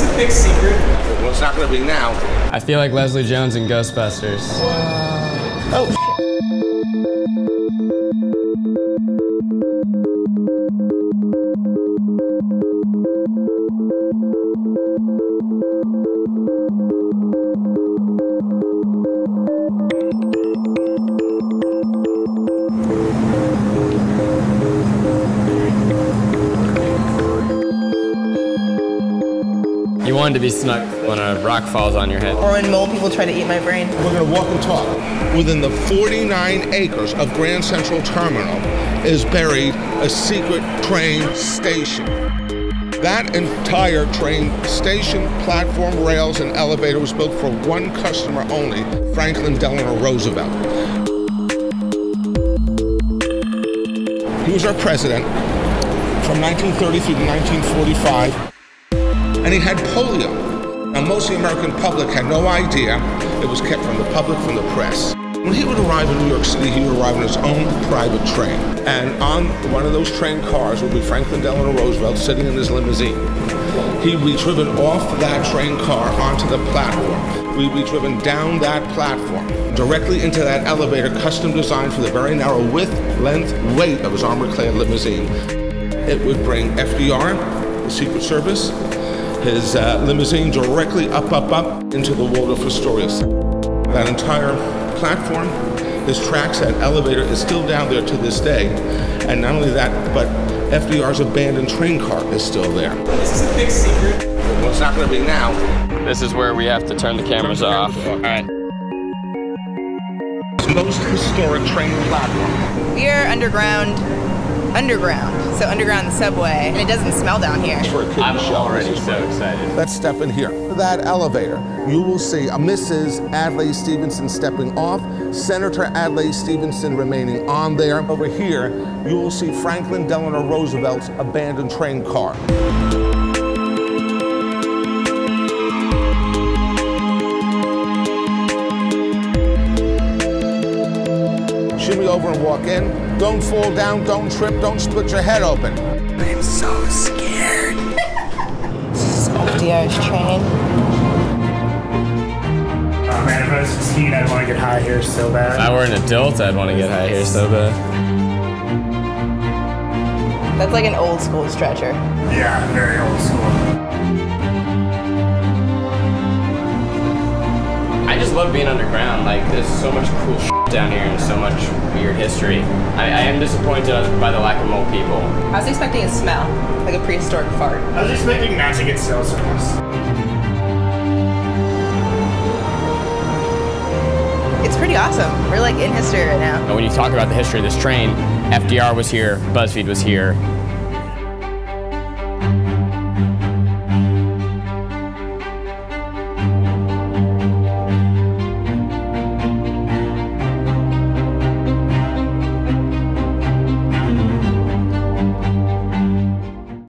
this a big secret? Well, it's not gonna be now. I feel like Leslie Jones in Ghostbusters. Whoa. Oh. You wanted to be snuck when a rock falls on your head. Or when mole people try to eat my brain. We're gonna walk and talk. Within the 49 acres of Grand Central Terminal is buried a secret train station. That entire train station, platform, rails, and elevator was built for one customer only, Franklin Delano Roosevelt. He was our president from 1930 to 1945. And he had polio. Now, most of the American public had no idea. It was kept from the public, from the press. When he would arrive in New York City, he would arrive on his own private train. And on one of those train cars would be Franklin Delano Roosevelt sitting in his limousine. He'd be driven off that train car onto the platform. We'd be driven down that platform, directly into that elevator custom designed for the very narrow width, length, weight of his armor-clad limousine. It would bring FDR, the Secret Service, his limousine directly up into the Waldorf Astoria. That entire platform, his tracks, that elevator is still down there to this day. And not only that, but FDR's abandoned train car is still there. This is a big secret. Well, it's not gonna be now. This is where we have to turn the cameras off. All right. Most historic train platform. We are underground. So underground the subway, and it doesn't smell down here. I'm already so excited. Let's step in here. That elevator, you will see a Mrs. Adlai Stevenson stepping off, Senator Adlai Stevenson remaining on there. Over here, you will see Franklin Delano Roosevelt's abandoned train car. Shimmy over and walk in. Don't fall down, don't trip, don't split your head open. I'm so scared. This is FDR's train. Oh man, if I was 16, I'd want to get high here so bad. If I were an adult, I'd want to get high here so bad. That's like an old school stretcher. Yeah, very old school. I just love being underground. Like, there's so much cool shit down here and so much weird history. I am disappointed by the lack of mole people. I was expecting a smell, like a prehistoric fart. I was expecting not to get cell service. It's pretty awesome. We're like in history right now. When you talk about the history of this train, FDR was here, BuzzFeed was here,